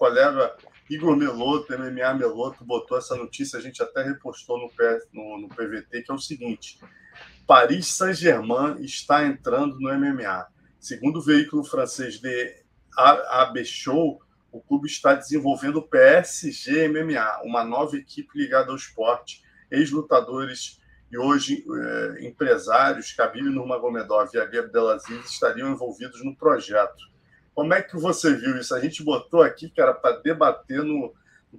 colega Igor Melotto, MMA Melotto, botou essa notícia, a gente até repostou no PVT, que é o seguinte: Paris Saint-Germain está entrando no MMA. Segundo o veículo francês de AB Show, o clube está desenvolvendo o PSG MMA, uma nova equipe ligada ao esporte, ex-lutadores e hoje empresários, Cabine Nurmagomedov e Abelazine estariam envolvidos no projeto. Como é que você viu isso? A gente botou aqui, cara, para debater no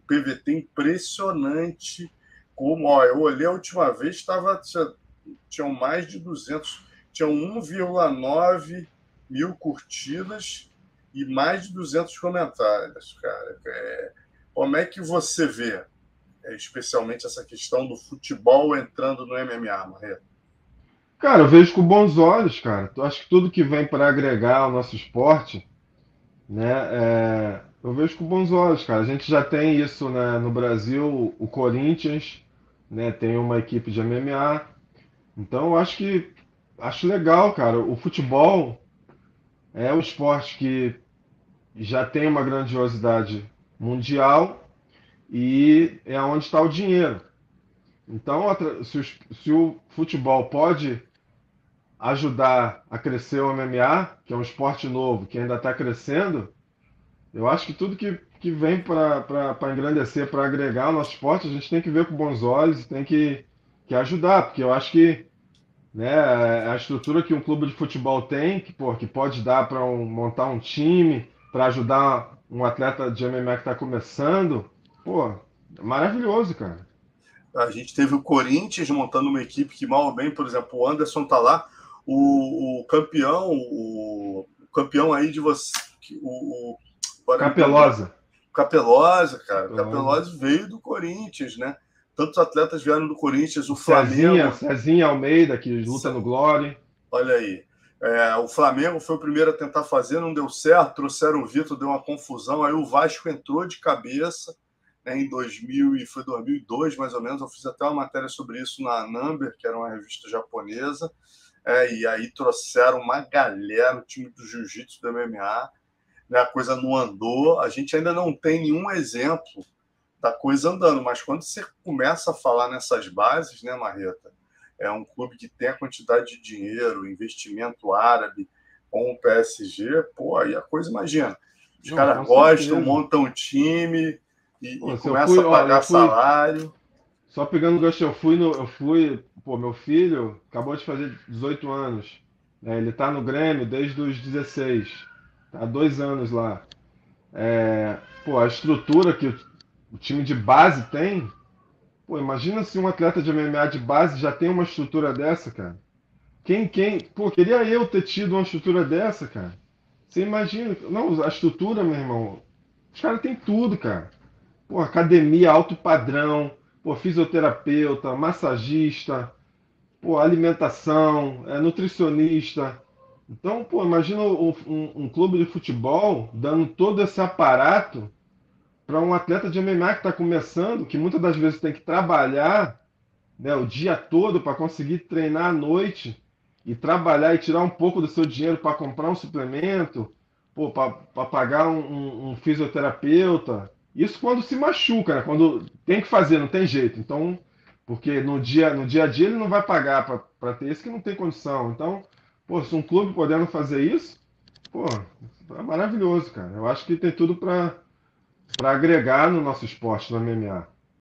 PVT, impressionante como, ó, eu olhei a última vez, tinham mais de 200, tinham 1,9 mil curtidas e mais de 200 comentários, cara. Como é que você vê, especialmente essa questão do futebol entrando no MMA, Marreta? Cara, eu vejo com bons olhos, cara. Eu acho que tudo que vem para agregar ao nosso esporte, né, eu vejo com bons olhos, cara. A gente já tem isso, né, no Brasil, o Corinthians, né, tem uma equipe de MMA. Então, eu acho legal, cara. O futebol é um esporte que já tem uma grandiosidade mundial e é onde está o dinheiro. Então, se o futebol pode ajudar a crescer o MMA, que é um esporte novo, que ainda está crescendo, eu acho que tudo que vem para engrandecer, para agregar o nosso esporte, a gente tem que ver com bons olhos e tem que ajudar, porque eu acho que, né, a estrutura que um clube de futebol tem, que pode dar para montar um time, para ajudar um atleta de MMA que está começando, pô, maravilhoso, cara. A gente teve o Corinthians montando uma equipe que, mal ou bem, por exemplo, o Anderson tá lá, o campeão aí de você... Capelosa. Capelosa, cara. Capelosa veio do Corinthians, né? Tantos atletas vieram do Corinthians, o Flamengo... Cezinha Almeida, que luta no Glory. Olha aí. O Flamengo foi o primeiro a tentar fazer, não deu certo, trouxeram o Vitor, deu uma confusão, aí o Vasco entrou de cabeça... Em 2002, mais ou menos, eu fiz até uma matéria sobre isso na Number, que era uma revista japonesa, e aí trouxeram uma galera, o time do jiu-jitsu, do MMA, né, a coisa não andou, a gente ainda não tem nenhum exemplo da coisa andando, mas quando você começa a falar nessas bases, né, Marreta, é um clube que tem a quantidade de dinheiro, investimento árabe, com o PSG, pô, aí a coisa, imagina, os caras gostam, montam um time... E começa a pagar salário. Só pegando o gancho, eu fui, meu filho acabou de fazer 18 anos, né? Ele tá no Grêmio desde os 16, tá há 2 anos lá. A estrutura que o time de base tem, imagina se um atleta de MMA de base já tem uma estrutura dessa, cara. Queria eu ter tido uma estrutura dessa, cara. Você imagina, não, a estrutura, meu irmão, os caras têm tudo, cara. Academia alto padrão, fisioterapeuta, massagista, alimentação, nutricionista. Então, imagina um clube de futebol dando todo esse aparato para um atleta de MMA que está começando, que muitas das vezes tem que trabalhar, né, o dia todo para conseguir treinar à noite e trabalhar e tirar um pouco do seu dinheiro para comprar um suplemento, para pagar um fisioterapeuta. Isso quando se machuca, né? Quando tem que fazer, não tem jeito. Então, porque no dia a dia ele não vai pagar para ter isso, que não tem condição. Então, se um clube podendo fazer isso, é maravilhoso, cara. Eu acho que tem tudo para agregar no nosso esporte, no MMA.